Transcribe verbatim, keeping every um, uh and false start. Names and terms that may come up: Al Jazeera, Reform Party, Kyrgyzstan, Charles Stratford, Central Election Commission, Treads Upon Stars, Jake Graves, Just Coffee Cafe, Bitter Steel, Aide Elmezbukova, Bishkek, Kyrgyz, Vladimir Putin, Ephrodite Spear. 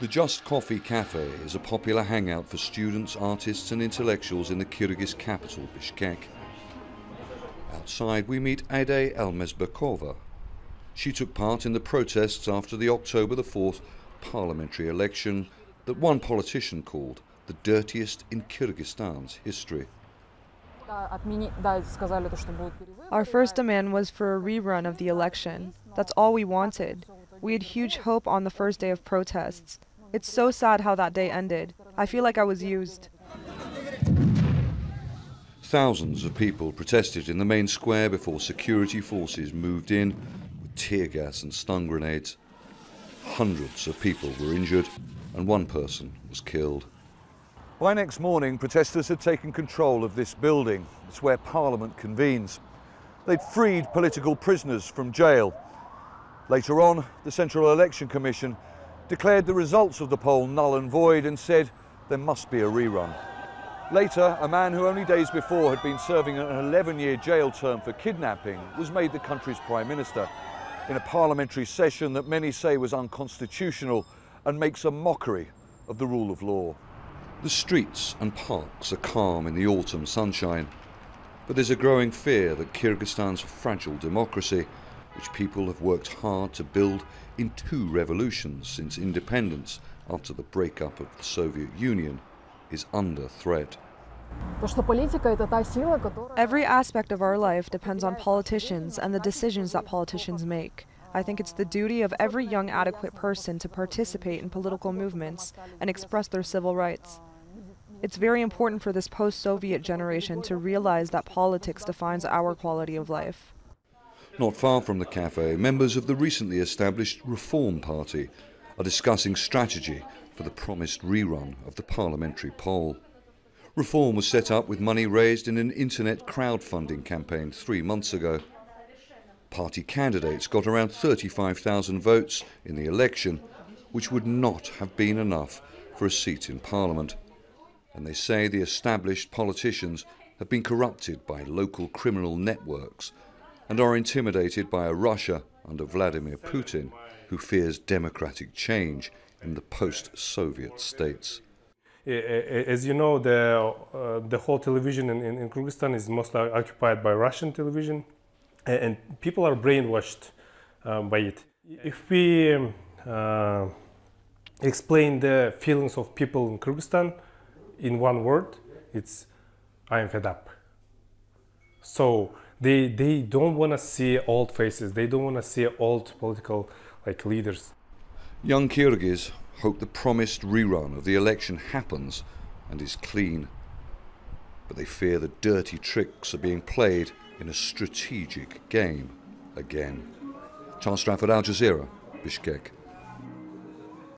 The Just Coffee Cafe is a popular hangout for students, artists and intellectuals in the Kyrgyz capital, Bishkek. Outside we meet Aide Elmezbukova. She took part in the protests after the October the fourth parliamentary election that one politician called the dirtiest in Kyrgyzstan's history. Our first demand was for a rerun of the election. That's all we wanted. We had huge hope on the first day of protests. It's so sad how that day ended. I feel like I was used. Thousands of people protested in the main square before security forces moved in with tear gas and stun grenades. Hundreds of people were injured and one person was killed. By next morning, protesters had taken control of this building. It's where Parliament convenes. They'd freed political prisoners from jail. Later on, the Central Election Commission declared the results of the poll null and void and said there must be a rerun. Later, a man who only days before had been serving an eleven-year jail term for kidnapping was made the country's Prime Minister in a parliamentary session that many say was unconstitutional and makes a mockery of the rule of law. The streets and parks are calm in the autumn sunshine, but there's a growing fear that Kyrgyzstan's fragile democracy, which people have worked hard to build in two revolutions since independence after the breakup of the Soviet Union, is under threat. Every aspect of our life depends on politicians and the decisions that politicians make. I think it's the duty of every young, adequate person to participate in political movements and express their civil rights. It's very important for this post-Soviet generation to realize that politics defines our quality of life. Not far from the cafe, members of the recently established Reform Party are discussing strategy for the promised rerun of the parliamentary poll. Reform was set up with money raised in an internet crowdfunding campaign three months ago. Party candidates got around thirty-five thousand votes in the election, which would not have been enough for a seat in Parliament. And they say the established politicians have been corrupted by local criminal networks and are intimidated by a Russia under Vladimir Putin, who fears democratic change in the post-Soviet states. As you know, the, uh, the whole television in, in Kyrgyzstan is mostly occupied by Russian television, and people are brainwashed uh, by it. If we uh, explain the feelings of people in Kyrgyzstan in one word, it's "I am fed up." So they, they don't want to see old faces, they don't want to see old political like leaders. Young Kyrgyz hope the promised rerun of the election happens and is clean. But they fear the dirty tricks are being played in a strategic game again. Charles Stratford, Al Jazeera, Bishkek.